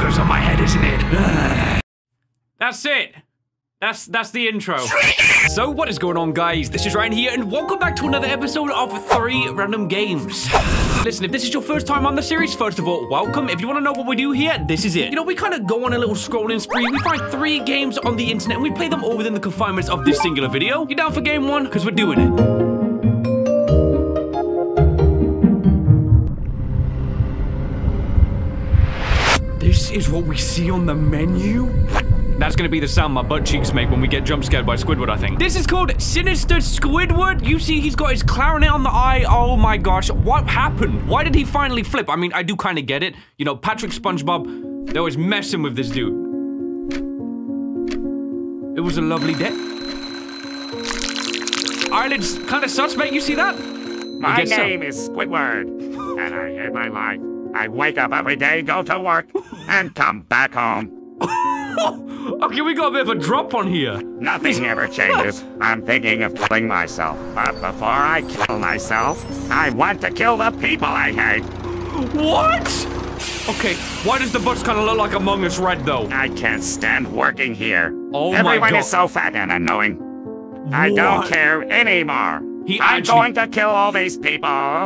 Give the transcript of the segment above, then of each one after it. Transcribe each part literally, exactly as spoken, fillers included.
goes on my head, isn't it? That's it. That's that's the intro. So what is going on, guys? This is Ryan here, and welcome back to another episode of three Random Games. Listen, if this is your first time on the series, first of all, welcome. If you want to know what we do here, this is it. You know, we kind of go on a little scrolling spree. We find three games on the internet, and we play them all within the confinements of this singular video. You're down for game one? Because we're doing it. This is what we see on the menu? That's gonna be the sound my butt cheeks make when we get jump scared by Squidward, I think. This is called Sinister Squidward. You see, he's got his clarinet on the eye. Oh my gosh, what happened? Why did he finally flip? I mean, I do kind of get it. You know, Patrick SpongeBob, they always messing with this dude. It was a lovely day. Eyelids kind of suspect, you see that? My name so. is Squidward, and I hate my life. I wake up every day, go to work, and come back home. Okay, we got a bit of a drop on here. Nothing ever changes. I'm thinking of killing myself. But before I kill myself, I want to kill the people I hate. What? Okay, why does the bus kind of look like Among Us Red, though? I can't stand working here. Oh, Everyone my God. Everyone is so fat and annoying. What? I don't care anymore. He I'm actually... going to kill all these people.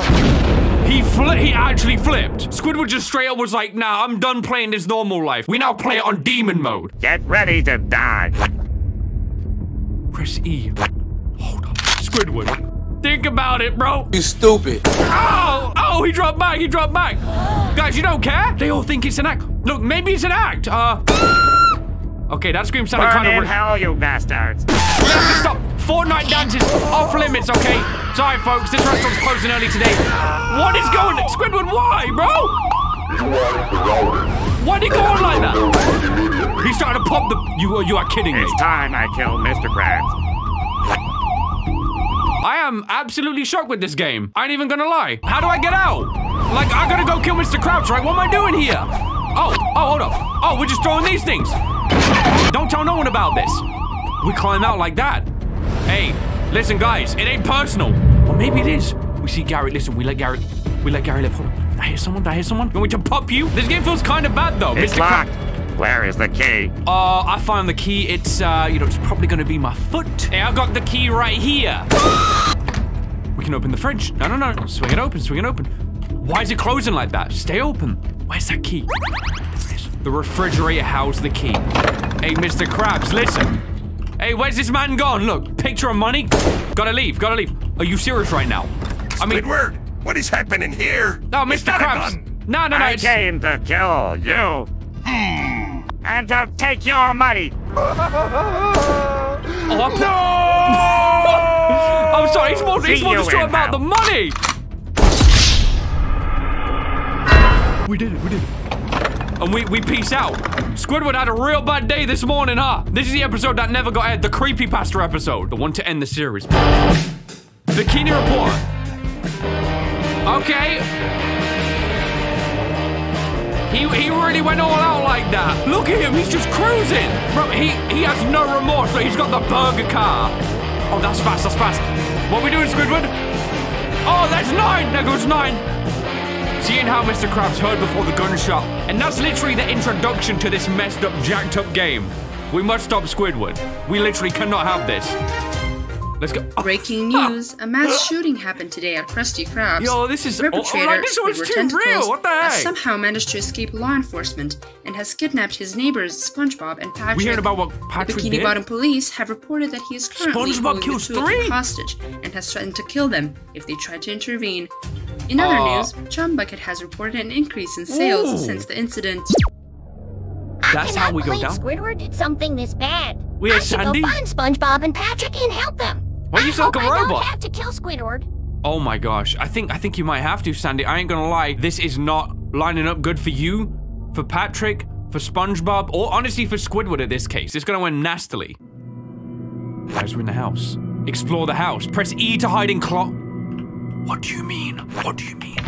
He fli- he actually flipped. Squidward just straight up was like, nah, I'm done playing this normal life. We now play it on demon mode. Get ready to die. Press E. Hold on. Squidward. Think about it, bro. You stupid. Oh! Oh, he dropped back, he dropped back. Guys, you don't care? They all think it's an act. Look, maybe it's an act. Uh... Okay, that scream sounded kind of weird. Burn in hell, you bastards. We have to stop. Fortnite dances off limits, okay? Sorry, folks, this restaurant's closing early today. What is going on? Squidward, why, bro? Why'd he go on like that? He's trying to pop the... You, you are kidding me. It's time I kill Mister Krabs. I am absolutely shocked with this game. I ain't even gonna lie. How do I get out? Like, I gotta go kill Mister Krabs, right? What am I doing here? Oh, oh, hold up. Oh, we're just throwing these things. Don't tell no one about this. We climb out like that. Hey, listen, guys, it ain't personal. Or maybe it is. We see Gary. Listen, we let Gary. We let Gary live. Hold on. Did I hear someone? Did I hear someone? You want me to pop you? This game feels kind of bad, though. It's Mister locked. Where is the key? Uh, I found the key. It's, uh, you know, it's probably going to be my foot. Hey, I've got the key right here. We can open the fridge. No, no, no. Swing it open. Swing it open. Why is it closing like that? Stay open. Where's that key? The refrigerator housed the key. Hey, Mister Krabs, listen. Hey, where's this man gone? Look, picture of money. Gotta leave, gotta leave. Are you serious right now? I mean- Squidward, what is happening here? No, Mister Krabs. No, no, no, I it's... came to kill you. And to take your money. Oh, I'm... No! I'm sorry, he's more, he's more distraught about the money. We did it, we did it. And we, we peace out. Squidward had a real bad day this morning, huh? This is the episode that never got aired, the creepypasta episode. The one to end the series. Bikini Report. Okay. He, he really went all out like that. Look at him, he's just cruising. Bro, he, he has no remorse, but he's got the burger car. Oh, that's fast, that's fast. What are we doing, Squidward? Oh, that's nine, there goes nine. Seeing how Mister Krabs heard before the gunshot. And that's literally the introduction to this messed up, jacked up game. We must stop Squidward. We literally cannot have this. Let's go. Oh. Breaking news, a mass shooting happened today at Krusty Krabs. Yo, this is- Perpetrator, oh, oh, like this one's too real, what the heck? Has somehow managed to escape law enforcement and has kidnapped his neighbors, SpongeBob and Patrick. We heard about what Patrick did? The Bikini Bottom police have reported that he is currently holding the two of them hostage and has threatened to kill them if they try to intervene. In other uh, news, Chum Bucket has reported an increase in sales ooh. since the incident. That's how we go down. Squidward did something this bad. We have Sandy. Go find SpongeBob and Patrick and help them. Why are you so like a robot? I don't have to kill Squidward. Oh my gosh, I think I think you might have to, Sandy. I ain't gonna lie, this is not lining up good for you, for Patrick, for SpongeBob, or honestly for Squidward. At this case, it's gonna end nastily. Guys, we're in the house. Explore the house. Press E to hide in clock. What do you mean? What do you mean?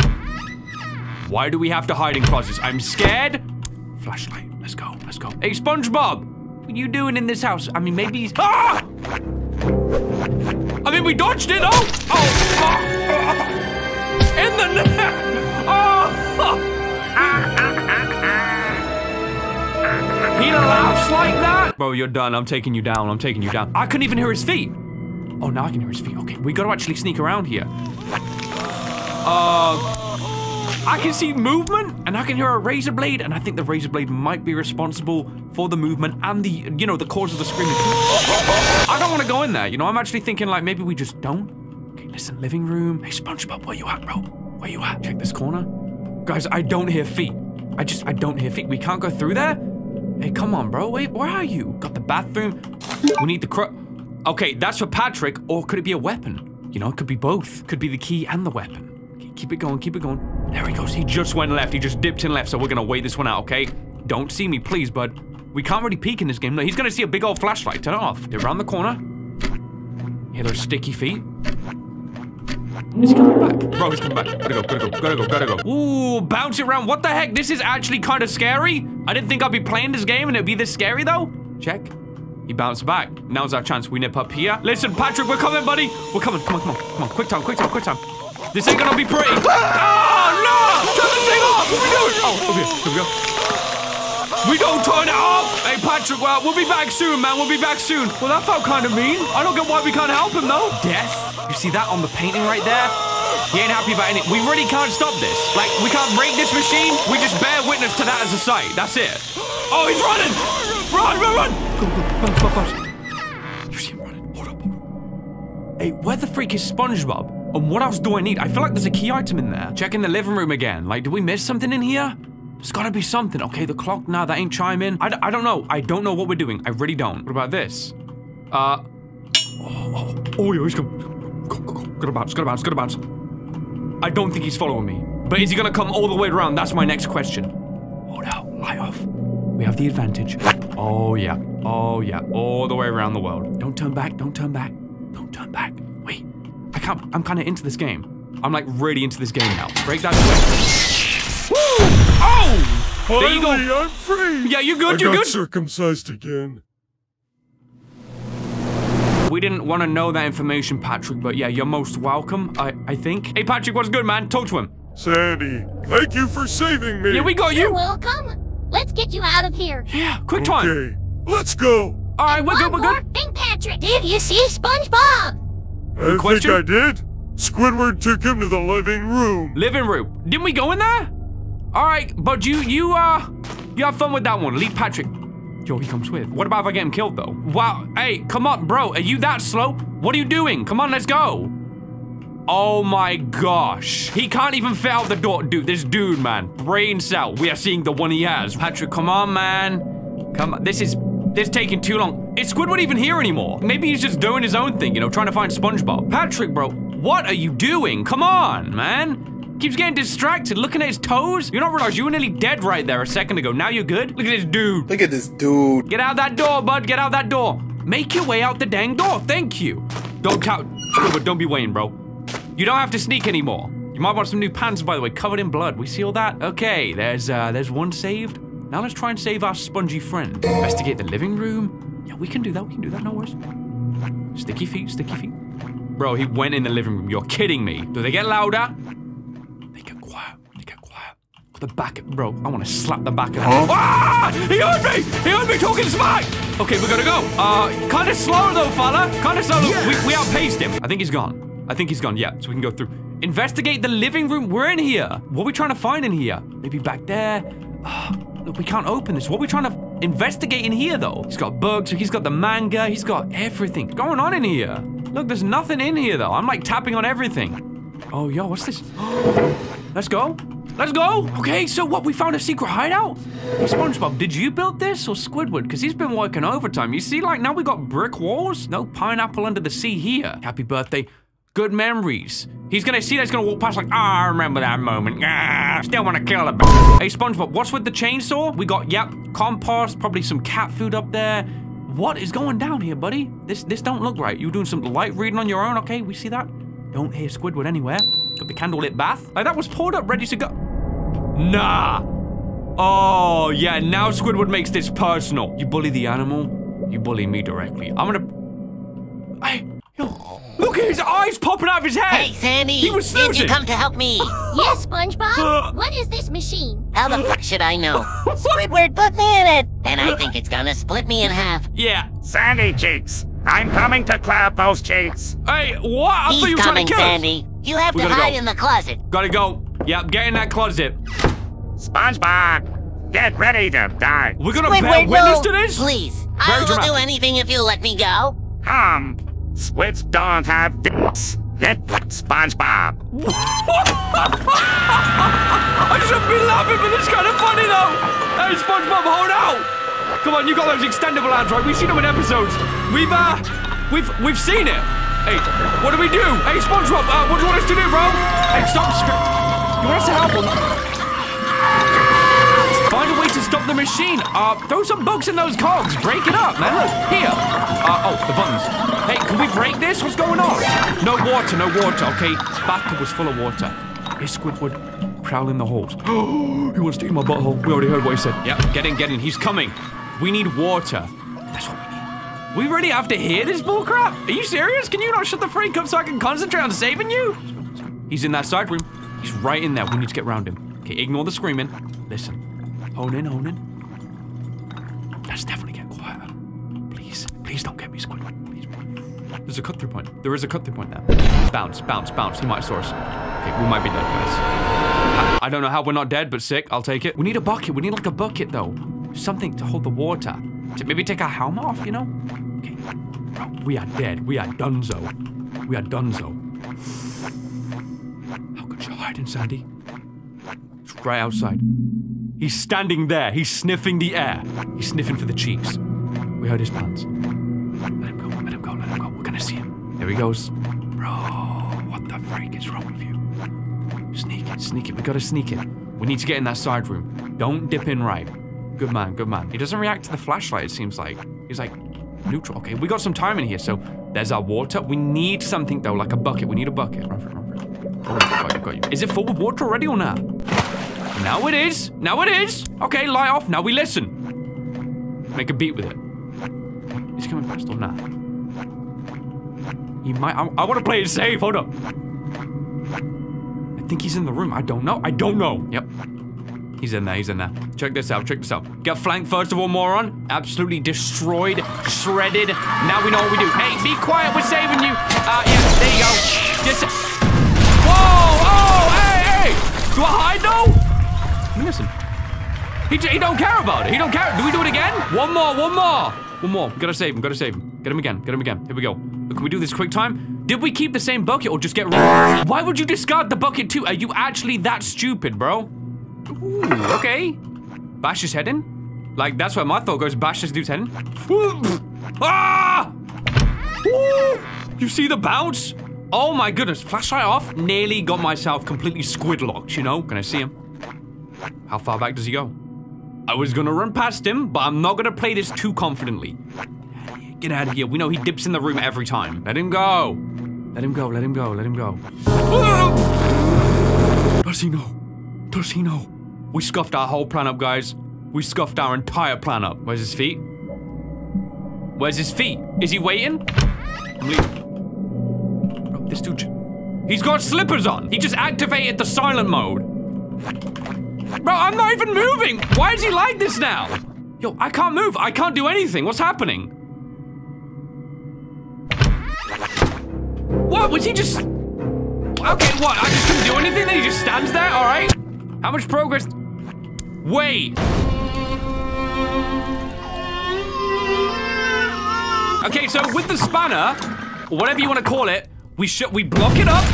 Why do we have to hide in closets? I'm scared. Flashlight. Let's go. Let's go. Hey, SpongeBob. What are you doing in this house? I mean, maybe he's... Ah! I mean, we dodged it. Oh! Oh! Oh! In the net! Oh! like that. Bro, you're done. I'm taking you down. I'm taking you down. I couldn't even hear his feet. Oh, now I can hear his feet. Okay, we gotta actually sneak around here. Uh... I can see movement, and I can hear a razor blade, and I think the razor blade might be responsible for the movement and the, you know, the cause of the screaming. I don't want to go in there, you know? I'm actually thinking, like, maybe we just don't. Okay, listen, living room. Hey, SpongeBob, where you at, bro? Where you at? Check this corner. Guys, I don't hear feet. I just, I don't hear feet. We can't go through there? Hey, come on, bro. Wait, where are you? Got the bathroom. We need the cro- Okay, that's for Patrick, or could it be a weapon? You know, it could be both. Could be the key and the weapon. Okay, keep it going, keep it going. There he goes, he just went left, he just dipped in left, so we're gonna wait this one out, okay? Don't see me, please, bud. We can't really peek in this game. No, he's gonna see a big old flashlight, turn it off. They're around the corner. Hear those sticky feet. Is he coming back? Bro, he's coming back. Gotta go, gotta go, gotta go, gotta go. Ooh, bounce it around, what the heck? This is actually kind of scary. I didn't think I'd be playing this game and it'd be this scary, though. Check. He bounced back. Now's our chance, we nip up here. Listen, Patrick, we're coming, buddy. We're coming, come on, come on, come on. Quick time, quick time, quick time. This ain't gonna be pretty. Oh, no! Turn the thing off! What are we doing? Oh, okay, here we go. We don't turn it off! Hey, Patrick, well, we'll be back soon, man. We'll be back soon. Well, that felt kind of mean. I don't get why we can't help him, though. Death? You see that on the painting right there? He ain't happy about anything. We really can't stop this. Like, we can't break this machine. We just bear witness to that as a sight. That's it. Oh, he's running! Run, run, run! Go, go, go, go, go. You see him running. Hold up, hold up. Hey, where the freak is SpongeBob? And what else do I need? I feel like there's a key item in there. Checking the living room again. Like, did we miss something in here? There's gotta be something. Okay, the clock, nah, that ain't chiming. I, d I don't know. I don't know what we're doing. I really don't. What about this? Uh. Oh, oh, oh he's gonna. Go, go, go. Gotta bounce, gotta bounce, gotta bounce. I don't think he's following me. But is he gonna come all the way around? That's my next question. Hold out, light off. We have the advantage. Oh, yeah. Oh, yeah. All the way around the world. Don't turn back, don't turn back. Don't turn back. Wait. I can't, I'm kind of into this game. I'm like really into this game now. Break that switch. Woo! Oh! Finally, there you go. I'm free. Yeah, you're good, I you're got good. Circumcised again. We didn't want to know that information, Patrick, but yeah, you're most welcome, I, I think. Hey, Patrick, what's good, man? Talk to him. Sandy, thank you for saving me. Yeah, we got you. You're welcome. Let's get you out of here. Yeah, quick time. Okay, let's go. All right, and we're good, we're good. One more thing, Patrick. Did you see SpongeBob? I think I did. Squidward took him to the living room. Living room. Didn't we go in there? All right, but you, you, uh, you have fun with that one. Leave Patrick. Yo, he comes with. What about if I get him killed, though? Wow. Hey, come on, bro. Are you that slow? What are you doing? Come on, let's go. Oh, my gosh. He can't even fit out the door. Dude, this dude, man. Brain cell. We are seeing the one he has. Patrick, come on, man. Come on. This is... This is taking too long. Is Squidward even here anymore? Maybe he's just doing his own thing, you know, trying to find SpongeBob. Patrick, bro, what are you doing? Come on, man. Keeps getting distracted, looking at his toes. You don't realize you were nearly dead right there a second ago. Now you're good? Look at this dude. Look at this dude. Get out that door, bud. Get out that door. Make your way out the dang door. Thank you. Don't count. Squidward, don't be waiting, bro. You don't have to sneak anymore. You might want some new pants, by the way, covered in blood. We see all that? Okay, there's, uh, there's one saved. Now let's try and save our spongy friend. Investigate the living room. Yeah, we can do that, we can do that, no worries. Sticky feet, sticky feet. Bro, he went in the living room, you're kidding me. Do they get louder? They get quiet, they get quiet. The back, bro, I wanna slap the back of huh? Ah! He heard me! He heard me talking smack! Okay, we're gonna go. Uh, kinda slow though, fella. Kinda slow, yes. we, we outpaced him. I think he's gone. I think he's gone, yeah, so we can go through. Investigate the living room, we're in here. What are we trying to find in here? Maybe back there. We can't open this. What are we trying to investigate in here, though? He's got books, he's got the manga, he's got everything going on in here. Look, there's nothing in here, though. I'm, like, tapping on everything. Oh, yo, what's this? Let's go. Let's go. Okay, so what? We found a secret hideout? Hey, SpongeBob, did you build this or Squidward? Because he's been working overtime. You see, like, now we got brick walls. No pineapple under the sea here. Happy birthday. Good memories. He's gonna see that, he's gonna walk past like, ah, I remember that moment. Ah, still wanna kill him. Hey, SpongeBob, what's with the chainsaw? We got, yep, compost, probably some cat food up there. What is going down here, buddy? This this don't look right. You're doing some light reading on your own, okay? We see that. Don't hear Squidward anywhere. Got the candlelit bath. Like, that was poured up, ready to go. Nah. Oh, yeah, now Squidward makes this personal. You bully the animal, you bully me directly. I'm gonna... Hey, yo. Look at his eyes popping out of his head! Hey, Sandy! He was snoozing! Did you come to help me? Yes, SpongeBob? Uh, what is this machine? How the fuck should I know? Squidward, put me in it! And I think it's gonna split me in half. Yeah. Sandy cheeks. I'm coming to clap those cheeks. Hey, what? I He's thought you were coming, trying to kill Sandy. Us. You have we to hide go. in the closet. Gotta go. Yep, get in that closet. SpongeBob, get ready to die. We're gonna Squidward, bear witness no. to this? Please, Very I will dramatic. do anything if you let me go. Um, squids don't have dicks. Get SpongeBob. I shouldn't be laughing, but it's kind of funny though. Hey, SpongeBob, hold out. Come on, you got those extendable ads, right? We've seen them in episodes. We've uh, we've we've seen it. Hey, what do we do? Hey, SpongeBob, uh, what do you want us to do, bro? Hey, stop. You want us to help them? Find a way to stop the machine. Uh, throw some bugs in those cogs. Break it up, man. Look here. Uh, oh, the buttons. Hey, can we break this? What's going on? No water, no water, okay? Bathtub was full of water. Here's Squidward prowling the holes. He wants to eat my butthole. We already heard what he said. Yep, get in, get in. He's coming. We need water. That's what we need. We really have to hear this bullcrap? Are you serious? Can you not shut the freak up so I can concentrate on saving you? He's in that side room. He's right in there. We need to get around him. Okay, ignore the screaming. Listen. Hone in, hone in. Let's definitely get quiet. Please, please don't get me, Squidward. There's a cut-through point. There is a cut-through point there. Bounce, bounce, bounce. He might have saw us. Okay, we might be dead, guys. I don't know how we're not dead, but sick. I'll take it. We need a bucket. We need, like, a bucket, though. Something to hold the water. To maybe take our helmet off, you know? Okay. Bro, we are dead. We are dunzo. We are dunzo. How could you hide in, Sandy? It's right outside. He's standing there. He's sniffing the air. He's sniffing for the cheeks. We heard his pants. There he goes. Bro, what the freak is wrong with you? Sneak it, sneak it. We gotta sneak it. We need to get in that side room. Don't dip in right. Good man, good man. He doesn't react to the flashlight, it seems like. He's like, neutral. Okay, we got some time in here, so there's our water. We need something, though, like a bucket. We need a bucket. Run for it, run for it. Oh, got you, got you. Is it full with water already or not? Now it is. Now it is. Okay, light off. Now we listen. Make a beat with it. Is he coming past or not? He might. I, I want to play it safe. Hold up. I think he's in the room. I don't know. I don't know. Yep. He's in there. He's in there. Check this out. Check this out. Get flanked first of all, moron. Absolutely destroyed, shredded. Now we know what we do. Hey, be quiet. We're saving you. Uh, yeah. There you go. Just. Whoa! Oh! Hey! Hey! Do I hide now? Listen. He he don't care about it. He don't care. Do we do it again? One more. One more. One more. We gotta save him. Gotta save him. Get him again. Get him again. Here we go. Can we do this quick time? Did we keep the same bucket or just get rid? Why would you discard the bucket too? Are you actually that stupid, bro? Ooh, okay. Bash his head in? Like, that's where my thought goes. Bash this dude's head in. Ooh, ah! Ooh, you see the bounce? Oh my goodness. Flashlight off. Nearly got myself completely squid-locked, you know? Can I see him? How far back does he go? I was gonna run past him, but I'm not gonna play this too confidently. Get out of here. We know he dips in the room every time. Let him go. Let him go. Let him go. Let him go. Does he know? Does he know? We scuffed our whole plan up, guys. We scuffed our entire plan up. Where's his feet? Where's his feet? Is he waiting? I'm leaving. Oh, this dude. He's got slippers on. He just activated the silent mode. Bro, I'm not even moving. Why is he like this now? Yo, I can't move. I can't do anything. What's happening? What? Was he just... Okay, what? I just couldn't do anything? Then he just stands there? All right. How much progress? Wait. Okay, so with the spanner, or whatever you want to call it, we should we block it up.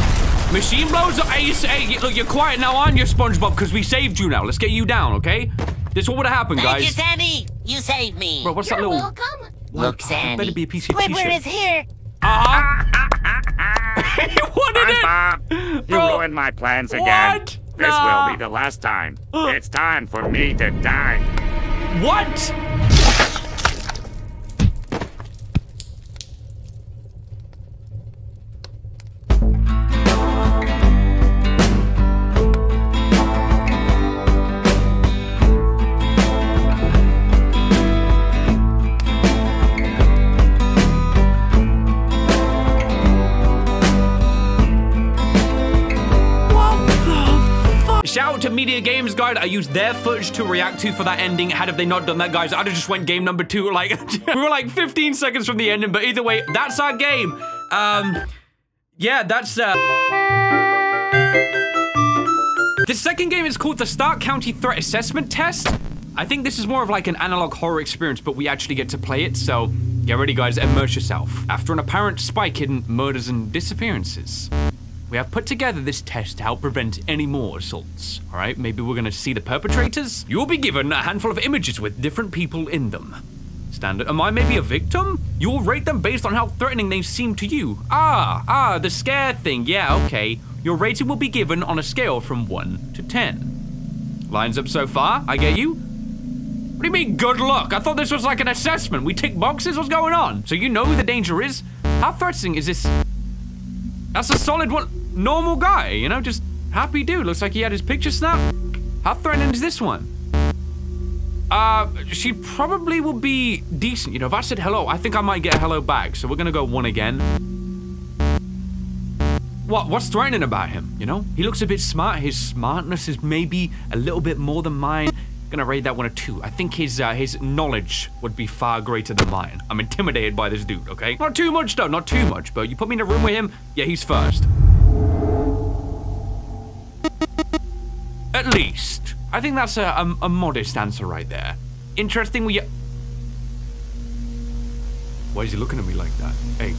Machine blows up. Hey, you, hey, look, you're quiet now, aren't you, SpongeBob? Because we saved you now. Let's get you down, okay? This is what would have happened, guys. Thank you, Sandy. You saved me. Bro, what's you're that little... welcome. Look, Sandy. Better be a piece of Squidward is here. Uh-huh. He wanted it! Bob, Bro. You ruined my plans again. What? This nah. will be the last time. It's time for me to die. What? Games guide I used their footage to react to for that ending. Had if they not done that, guys, I'd have just went game number two. Like, we were like fifteen seconds from the ending, but either way, that's our game. Um, yeah, that's... Uh... The second game is called the Stark County Threat Assessment Test. I think this is more of like an analog horror experience, but we actually get to play it, so get ready, guys, immerse yourself. After an apparent spike in murders and disappearances, we have put together this test to help prevent any more assaults. All right, maybe we're gonna see the perpetrators. You'll be given a handful of images with different people in them. Standard, am I maybe a victim? You'll rate them based on how threatening they seem to you. Ah, ah, the scare thing, yeah, okay. Your rating will be given on a scale from one to ten. Lines up so far, I get you. What do you mean, good luck? I thought this was like an assessment. We tick boxes, what's going on? So you know who the danger is? How threatening is this? That's a solid one, normal guy, you know, just happy dude. Looks like he had his picture snapped. How threatening is this one? Uh, she probably will be decent. You know, if I said hello, I think I might get a hello back. So we're gonna go one again. What, what's threatening about him, you know? He looks a bit smart. His smartness is maybe a little bit more than mine. Gonna rate that one a two. I think his uh, his knowledge would be far greater than mine. I'm intimidated by this dude, okay? Not too much though, not too much, but you put me in a room with him, yeah, he's first. At least. I think that's a, a, a modest answer right there. Interesting, we... Why is he looking at me like that? Hey.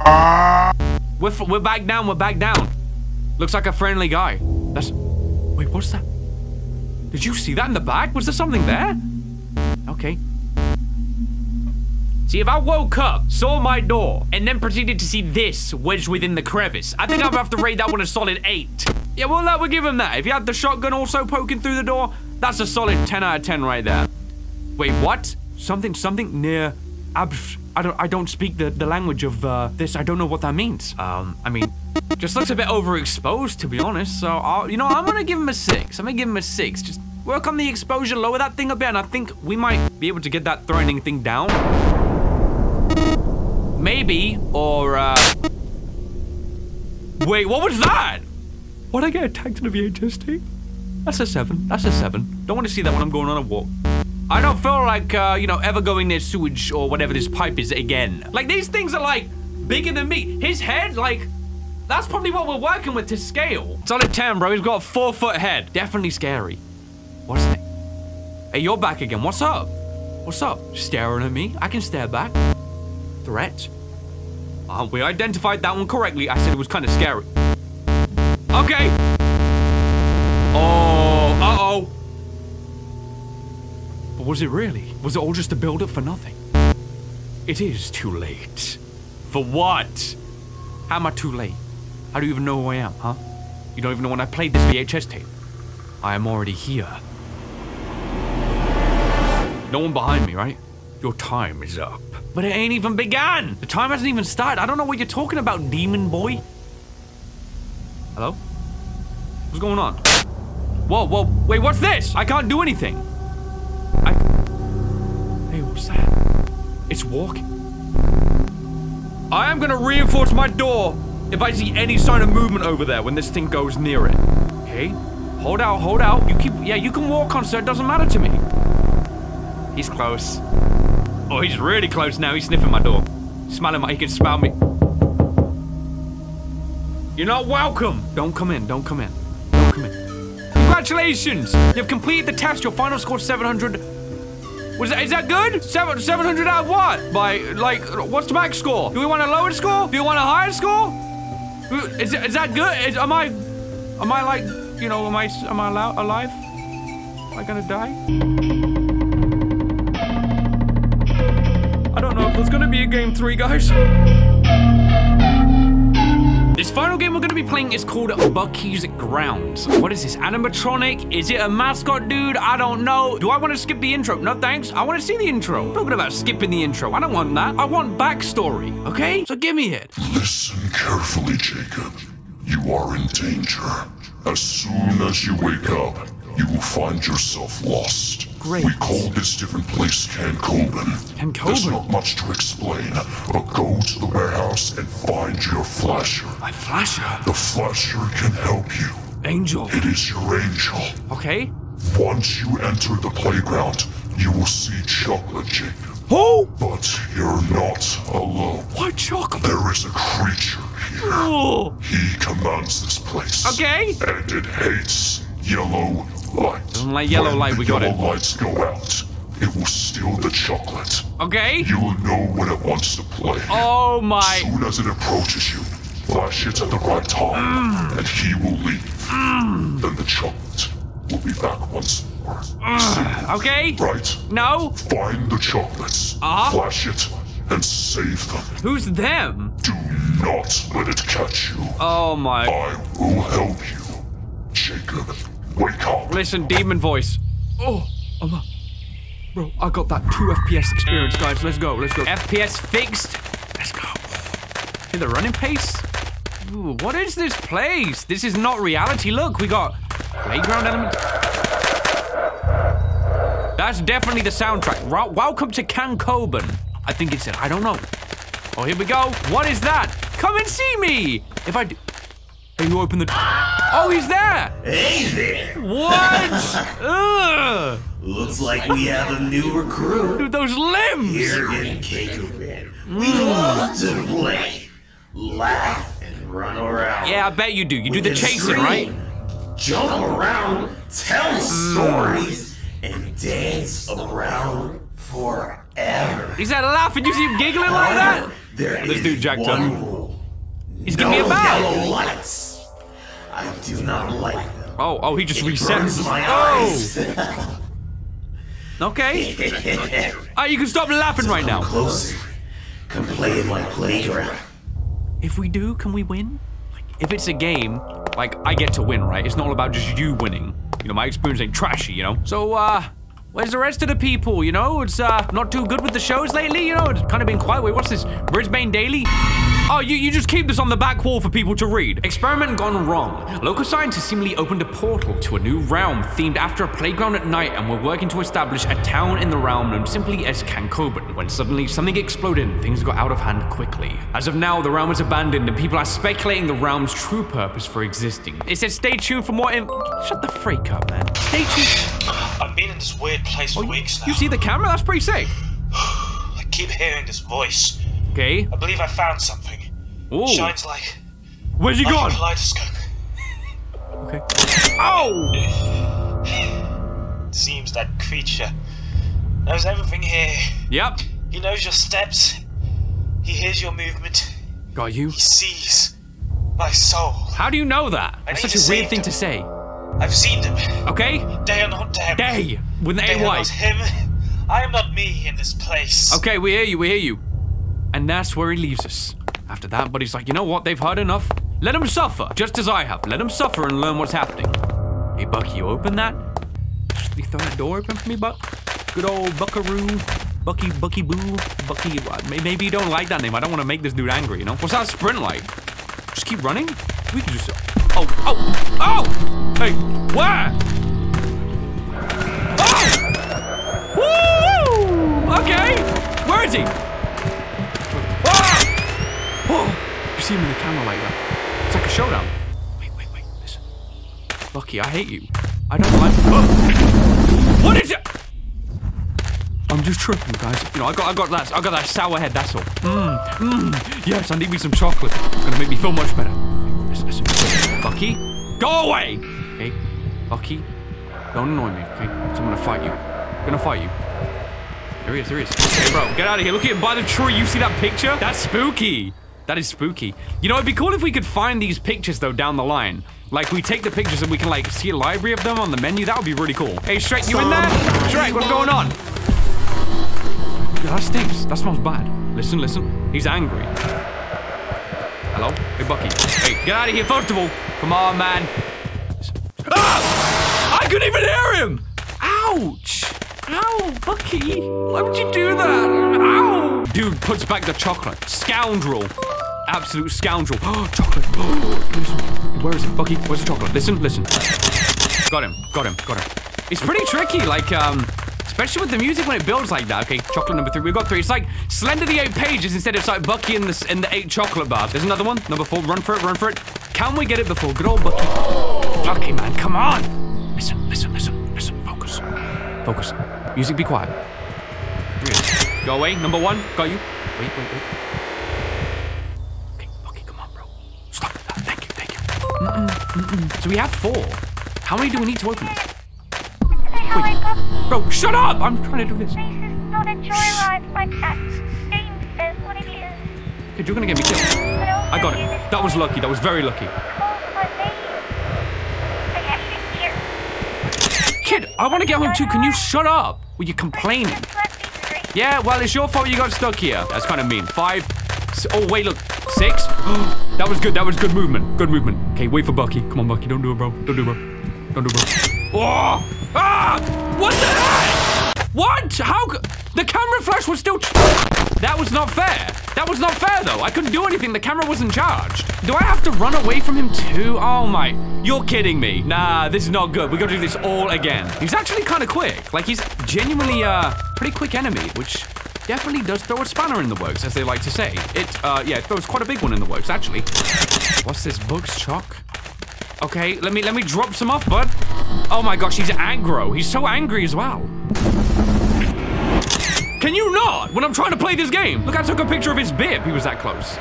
Ah! We're, f we're back down, we're back down. Looks like a friendly guy. That's, wait, what's that? Did you see that in the back? Was there something there? Okay. See, if I woke up, saw my door, and then proceeded to see this wedged within the crevice, I think I'd have to rate that one a solid eight. Yeah, well, that would give him that. If you had the shotgun also poking through the door, that's a solid ten out of ten right there. Wait, what? Something, something near abs. I don't, I don't speak the, the language of uh, this. I don't know what that means. Um, I mean, just looks a bit overexposed, to be honest. So, I'll, you know, I'm gonna give him a six. I'm gonna give him a six. Just work on the exposure, lower that thing a bit, and I think we might be able to get that threatening thing down. Maybe, or, uh... Wait, what was that? Why'd I get attacked in a V H S tape? That's a seven. That's a seven. Don't want to see that when I'm going on a walk. I don't feel like, uh, you know, ever going near sewage or whatever this pipe is again. Like, these things are, like, bigger than me. His head, like, that's probably what we're working with to scale. Solid ten, bro. He's got a four-foot head. Definitely scary. What's that? Hey, you're back again. What's up? What's up? Staring at me? I can stare back. Threat? Uh, we identified that one correctly. I said it was kind of scary. Okay. Oh, uh-oh. Was it really? Was it all just a build-up for nothing? It is too late. For what? How am I too late? How do you even know who I am, huh? You don't even know when I played this V H S tape. I am already here. No one behind me, right? Your time is up. But it ain't even begun! The time hasn't even started. I don't know what you're talking about, demon boy. Hello? What's going on? Whoa, whoa, wait, what's this? I can't do anything. I... Hey, what's that? It's walking. I am gonna reinforce my door if I see any sign of movement over there when this thing goes near it. Okay? Hold out, hold out. You keep... Yeah, you can walk on, sir. It doesn't matter to me. He's close. Oh, he's really close now. He's sniffing my door. Smelling my... He can smell me. You're not welcome. Don't come in. Don't come in. Don't come in. Congratulations! You've completed the test. Your final score seven hundred. Was that, is that good? Seven, seven hundred out of what? By, like, what's the max score? Do we want a lower score? Do you want a higher score? Is, is that good? Is, am I, am I like, you know, am I, am I alive? Am I gonna die? I don't know if there's gonna be a game three, guys. This final game we're going to be playing is called Bucky's Grounds. What is this? Animatronic? Is it a mascot dude? I don't know. Do I want to skip the intro? No thanks. I want to see the intro. I'm talking about skipping the intro. I don't want that. I want backstory. Okay? So give me it. Listen carefully, Jacob. You are in danger. As soon as you wake up, you will find yourself lost. Great. We call this different place Kankoban. Kankoban? There's not much to explain, but go to the warehouse and find your flasher. My flasher? The flasher can help you. Angel. It is your angel. Okay. Once you enter the playground, you will see chocolate chicken. Oh! But you're not alone. What chocolate? There is a creature here. Oh. He commands this place. Okay. And it hates yellow light. Doesn't like yellow when light, we got it. When the yellow lights go out, it will steal the chocolate. Okay. You'll know when it wants to play. Oh my. Soon as it approaches you, flash it at the right time, mm. and he will leave. Mm. Then the chocolate will be back once more. Mm. See, okay. Right. No. Find the chocolates, uh-huh. flash it, and save them. Who's them? Do not let it catch you. Oh my. I will help you. Jacob, wake up. Listen, demon voice. Oh, Allah. Bro, I got that two F P S experience, guys. Let's go, let's go. F P S fixed. Let's go. Hit the running pace. Ooh, what is this place? This is not reality. Look, we got playground element. That's definitely the soundtrack. Welcome to Kankoban. I think it's it. I don't know. Oh, here we go. What is that? Come and see me. If I do... Hey, you open the... Oh, he's there. Hey there. What? Ugh. Looks like we have a new recruit. Dude, those limbs! Here in Kankoban, we mm. love to play, laugh, and run around. Yeah, I bet you do. You with do the chasing, right? Jump around, tell stories, and dance around forever. He's that laughing? You see him giggling However, like that? There this is dude jacked up. He's no giving me a bow. Yellow lights. I do not like them. Oh, oh, he just it resets. My oh. Okay. Oh, you can stop laughing so right now. Closer. Come play in my playground. If we do, can we win? Like, if it's a game, like, I get to win, right? It's not all about just you winning. You know, my experience ain't trashy, you know? So, uh, where's the rest of the people, you know? It's, uh, not too good with the shows lately, you know? It's kind of been quiet. Wait, what's this? Brisbane Daily? Oh, you, you just keep this on the back wall for people to read. Experiment gone wrong. Local scientists seemingly opened a portal to a new realm themed after a playground at night and were working to establish a town in the realm known simply as Kankoban, when suddenly something exploded and things got out of hand quickly. As of now, the realm is abandoned and people are speculating the realm's true purpose for existing. It says stay tuned for more in- Shut the freak up, man. Stay tuned- I've been in this weird place oh, for weeks now. You see the camera? That's pretty sick. I keep hearing this voice. Okay. I believe I found something. Ooh. Shines like... Where's he like gone? Kaleidoscope. Okay. Ow! It seems that creature knows everything here. Yep. He knows your steps. He hears your movement. Got you. He sees my soul. How do you know that? I That's such a weird thing them. to say. I've seen them. Okay. Day or not damn. Day. With an A Y. Not him. I am not me in this place. Okay, we hear you, we hear you. And that's where he leaves us. After that, but he's like, you know what? They've heard enough. Let them suffer, just as I have. Let them suffer and learn what's happening. Hey, Bucky, you open that? You throw that door open for me, Buck? Good old Buckaroo. Bucky, Bucky Boo. Bucky, maybe you don't like that name. I don't want to make this dude angry, you know? What's that sprint like? Just keep running? We can just... Oh, oh, oh! Hey, where? Oh! Woo! Okay. Where is he? Oh, you see him in the camera like that. It's like a showdown. Wait, wait, wait, listen. Bucky, I hate you. I don't like... Oh. What is it? I'm just tripping, guys. You know, I got, I got that, I got that sour head, that's all. Mmm, mmm. Yes, I need me some chocolate. It's gonna make me feel much better. Listen, listen, listen. Bucky, go away! Okay, Bucky, don't annoy me, okay? So I'm gonna fight you. I'm gonna fight you. There he is, there he is. Okay, bro, get out of here. Look at him by the tree. You see that picture? That's spooky. That is spooky. You know, it'd be cool if we could find these pictures, though, down the line. Like, we take the pictures and we can, like, see a library of them on the menu. That would be really cool. Hey, Shrek, you in there? Shrek, what's going on? Yeah, that stinks. That smells bad. Listen, listen. He's angry. Hello? Hey, Bucky. Hey, get out of here, first of all. Come on, man. Ah! I couldn't even hear him! Ouch! Ow, Bucky! Why would you do that? Ow! Dude puts back the chocolate. Scoundrel. Absolute scoundrel. Oh, chocolate. Oh, where is it? Bucky, where's the chocolate? Listen, listen. Got him, got him, got him. It's pretty tricky, like, um, especially with the music when it builds like that. Okay, chocolate number three. We've got three. It's like Slender the Eight Pages instead of like Bucky in the, in the eight chocolate bars. There's another one. Number four. Run for it, run for it. Can we get it before good old Bucky? Bucky, man, come on! Listen, listen, listen, listen. Focus. Focus. Music, be quiet. Really. Go away, number one. Got you. Wait, wait, wait. Okay, Bucky, come on, bro. Stop. Thank you, thank you. Mm-mm, mm-mm. So we have four. How many do we need to open this? Wait. Bro, shut up! I'm trying to do this. This is not a joyride like that. Steam says what it is. Dude, you're gonna get me killed. I got it. That was lucky. That was very lucky. Kid, I want to get home too. Can you shut up? Well, you're complaining. Yeah, well, it's your fault you got stuck here. That's kind of mean. Five. Oh, wait, look. Six. That was good. That was good movement. Good movement. Okay, wait for Bucky. Come on, Bucky. Don't do it, bro. Don't do it, bro. Don't do it, bro. Oh! Ah! What the heck? What? How? The camera flash was still... That was not fair. That was not fair, though. I couldn't do anything. The camera wasn't charged. Do I have to run away from him, too? Oh, my. You're kidding me. Nah, this is not good. We got to do this all again. He's actually kind of quick. Like, he's genuinely a uh, pretty quick enemy, which definitely does throw a spanner in the works, as they like to say. It, uh, yeah, it throws quite a big one in the works, actually. What's this? Bugs Chalk? Okay, let me, let me drop some off, bud. Oh, my gosh, he's aggro. He's so angry as well. Can you not? When I'm trying to play this game. Look, I took a picture of his bib. He was that close.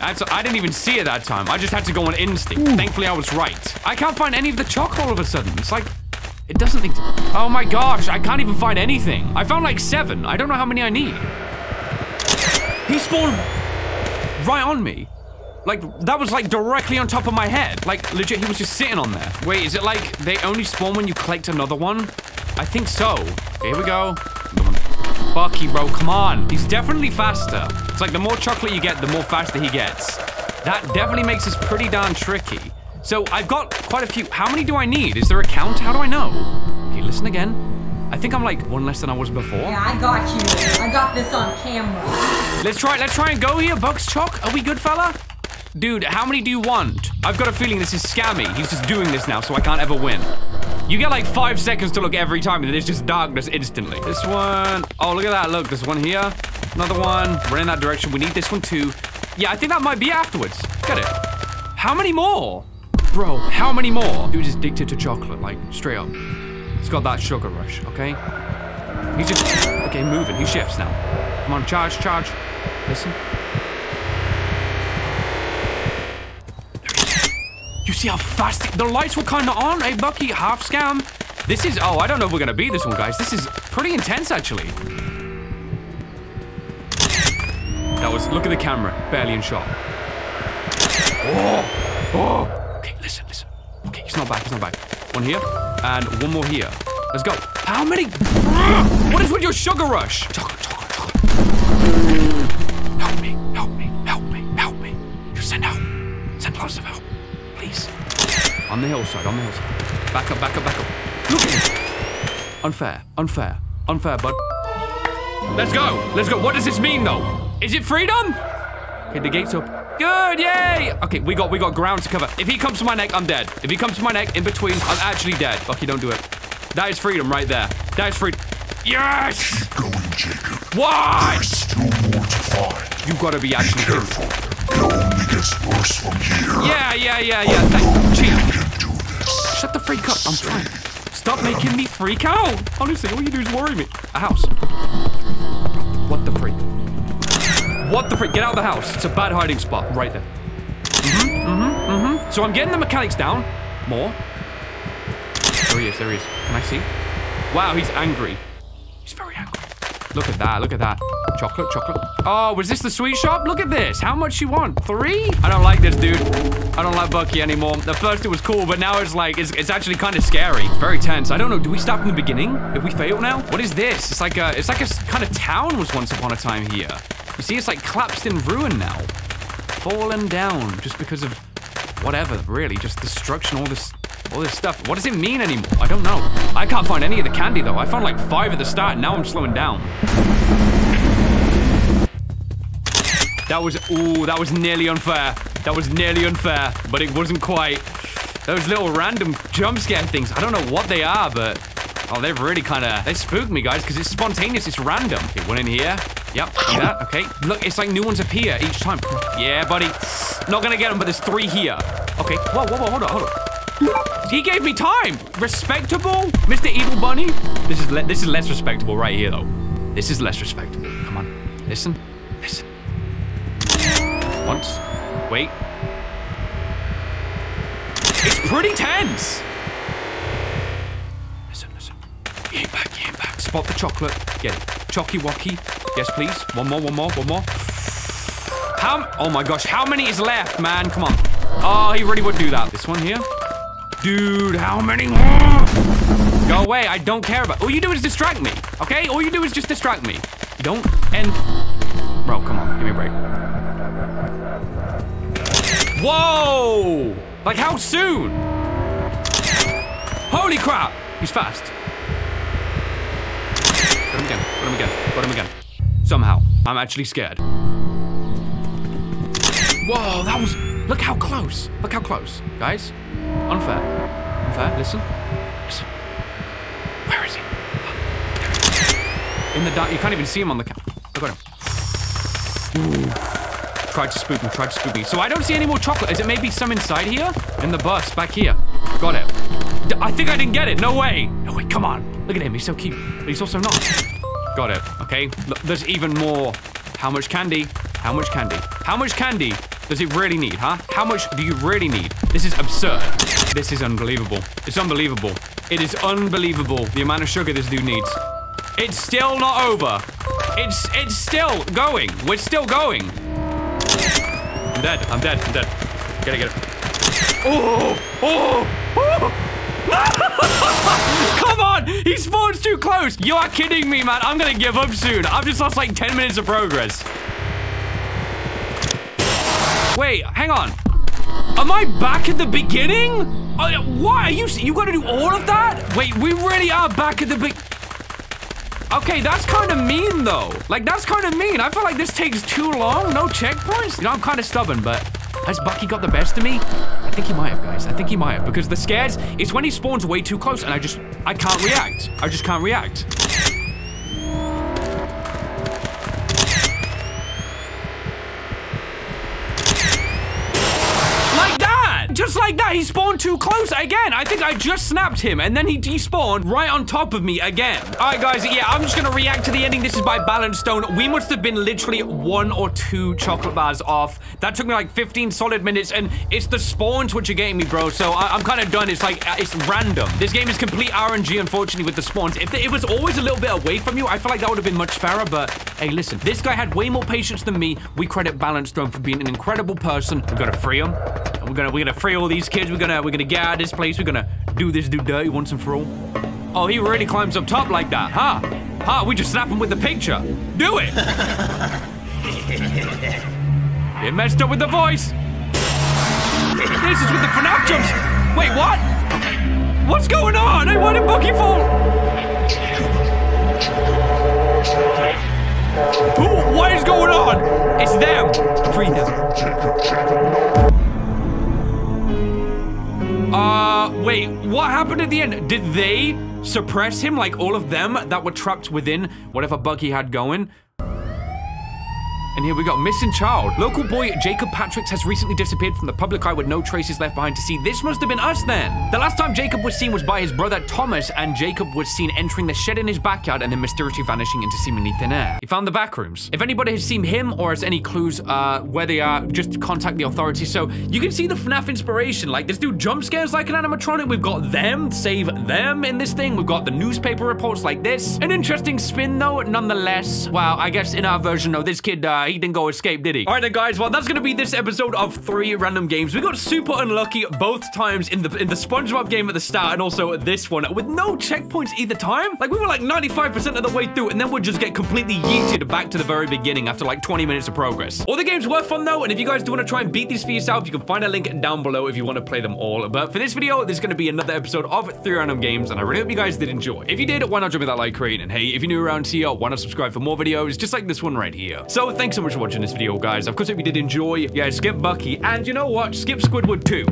That's, I didn't even see it that time. I just had to go on instinct. Ooh. Thankfully, I was right. I can't find any of the chalk all of a sudden. It's like, it doesn't... Oh my gosh, I can't even find anything. I found like seven. I don't know how many I need. He spawned right on me. Like, that was like directly on top of my head. Like, legit, he was just sitting on there. Wait, is it like they only spawn when you collect another one? I think so. Here we go. Bucky, bro, come on. He's definitely faster. It's like the more chocolate you get, the more faster he gets. That definitely makes us pretty darn tricky. So I've got quite a few. How many do I need? Is there a count? How do I know? Okay, listen again. I think I'm like one less than I was before. Yeah, I got you. I got this on camera. Let's try, let's try and go here, Bugs Chalk. Are we good, fella? Dude, how many do you want? I've got a feeling this is scammy. He's just doing this now, so I can't ever win. You get like five seconds to look every time, and it's just darkness instantly. This one. Oh, look at that. Look, there's one here. Another one. Run in that direction. We need this one too. Yeah, I think that might be afterwards. Got it. How many more? Bro, how many more? Dude is addicted to chocolate, like, straight up. He's got that sugar rush, okay? He's just, okay, moving. He shifts now. Come on, charge, charge. Listen. You see how fast it, the lights were kind of on. Hey, Bucky, half scam. This is, oh, I don't know if we're going to beat this one, guys. This is pretty intense, actually. That was, look at the camera, barely in shot. Oh, oh. Okay, listen, listen. Okay, he's not back, he's not back. One here, and one more here. Let's go. How many? What is with your sugar rush? Chocolate, chocolate, chocolate. Help me, help me, help me, help me. You send help. Send lots of help. Please. On the hillside, on the hillside. Back up, back up, back up. Look at him. Unfair, unfair, unfair, bud. Let's go, let's go. What does this mean, though? Is it freedom? Okay, the gate's up. Good, yay! Okay, we got we got ground to cover. If he comes to my neck, I'm dead. If he comes to my neck in between, I'm actually dead. Bucky, don't do it. That is freedom right there. That is freedom. Yes! Keep going, Jacob. Why? There's still more to find. You gotta be actually be careful. It only gets worse from here. Yeah, yeah, yeah, yeah. Thank you. Can do this. Shut the freak up. I'm trying. Stop um, making me freak out. Honestly, all you do is worry me. A house. What the freak? What the frick? Get out of the house. It's a bad hiding spot right there. Mm-hmm, mm-hmm, mm-hmm. So I'm getting the mechanics down. More. There he is, there he is. Can I see? Wow, he's angry. He's very angry. Look at that, look at that. Chocolate, chocolate. Oh, was this the sweet shop? Look at this. How much you want? Three? I don't like this, dude. I don't like Bucky anymore. At first it was cool, but now it's like, it's, it's actually kind of scary. It's very tense. I don't know. Do we start from the beginning? If we fail now? What is this? It's like a, it's like a kind of town was once upon a time here. You see, it's like collapsed in ruin now. Fallen down just because of whatever, really. Just destruction, all this all this stuff. What does it mean anymore? I don't know. I can't find any of the candy, though. I found like five at the start. Now I'm slowing down. That was... Ooh, that was nearly unfair. That was nearly unfair, but it wasn't quite. Those little random jump scare things. I don't know what they are, but... Oh, they've really kind of... They spooked me, guys, because it's spontaneous. It's random. Okay, one in here. Yep, do that, okay. Look, it's like new ones appear each time. Yeah, buddy. Not gonna get them, but there's three here. Okay, whoa, whoa, whoa, hold on, hold on. He gave me time! Respectable? Mister Evil Bunny? This is, le this is less respectable right here, though. This is less respectable. Come on, listen, listen. Once, wait. It's pretty tense! Listen, listen. He ain't back, he ain't back. Spot the chocolate. Get it. Chocky Wocky. Yes, please. One more, one more, one more. How? Oh my gosh, how many is left, man? Come on. Oh, he really would do that. This one here. Dude, how many more? Go away, I don't care about. All you do is distract me, okay? All you do is just distract me. You don't end. Bro, come on, give me a break. Whoa! Like, how soon? Holy crap! He's fast. Got him again. Got him again. Got him again. Somehow. I'm actually scared. Whoa, that was... Look how close. Look how close. Guys, unfair. Unfair. Listen. Listen. Where is he? In the dark. You can't even see him on the camera. I got him. Ooh. Tried to spook me, tried to spook me. So I don't see any more chocolate. Is it maybe some inside here? In the bus, back here. Got it. D I think I didn't get it. No way. No way, come on. Look at him, he's so cute. But he's also not. Got it, okay. Look, there's even more. How much candy? How much candy? How much candy does it really need, huh? How much do you really need? This is absurd. This is unbelievable. It's unbelievable. It is unbelievable the amount of sugar this dude needs. It's still not over. It's, it's still going. We're still going. I'm dead, I'm dead, I'm dead. Get it, get it. Oh, oh, oh. Come on, he spawns too close. You are kidding me, man. I'm gonna give up soon. I've just lost like ten minutes of progress. Wait, hang on. Am I back at the beginning? Uh, why are you, you gotta do all of that? Wait, we really are back at the beginning. Okay, that's kind of mean, though. Like, that's kind of mean. I feel like this takes too long. No checkpoints. You know, I'm kind of stubborn, but has Bucky got the best of me? I think he might have, guys. I think he might have, because the scares is when he spawns way too close, and I just, I can't react. I just can't react. Like that! Just like that, he spawned too close again. I think I just snapped him, and then he despawned right on top of me again. All right, guys, yeah, I'm just gonna react to the ending. This is by Balance Stone. We must have been literally one or two chocolate bars off. That took me like fifteen solid minutes, and it's the spawns which are getting me, bro, so I I'm kind of done. It's like, uh, it's random. This game is complete R N G, unfortunately, with the spawns. If it was always a little bit away from you, I feel like that would have been much fairer, but hey, listen, this guy had way more patience than me. We credit Balance Stone for being an incredible person. We're gonna free him, and we're gonna, we're gonna free all these kids. We're gonna, we're gonna get out of this place. We're gonna do this dude dirty once and for all. Oh, he really climbs up top like that, huh? Huh? We just snap him with the picture. Do it. It messed up with the voice. This is with the FNAF jumps. Wait, what? What's going on? Why did Bucky fall? Ooh, what is going on? It's them. Free them. Uh, wait, what happened at the end? Did they suppress him, like all of them that were trapped within whatever bug he had going? And here we go, missing child. Local boy Jacob Patrick has recently disappeared from the public eye with no traces left behind to see. This must have been us then. The last time Jacob was seen was by his brother Thomas, and Jacob was seen entering the shed in his backyard and then mysteriously vanishing into seemingly thin air. He found the back rooms. If anybody has seen him or has any clues uh, where they are, just contact the authorities. So you can see the FNAF inspiration. Like, this dude jump scares like an animatronic. We've got them, save them in this thing. We've got the newspaper reports like this. An interesting spin though, nonetheless. Wow, I guess in our version though, this kid, uh, he didn't go escape, did he? All right, then, guys. Well, that's gonna be this episode of Three Random Games. We got super unlucky both times in the in the SpongeBob game at the start, and also this one with no checkpoints either time. Like, we were like ninety-five percent of the way through, and then we'd just get completely yeeted back to the very beginning after like twenty minutes of progress. All the games were fun though, and if you guys do want to try and beat these for yourself, you can find a link down below if you want to play them all. But for this video, there's gonna be another episode of Three Random Games, and I really hope you guys did enjoy. If you did, why not drop me that like rating? And hey, if you're new around here, why not subscribe for more videos just like this one right here? So thanks so much for watching this video, guys. Of course, if you did enjoy, yeah, skip Bucky, and you know what? Skip Squidward too.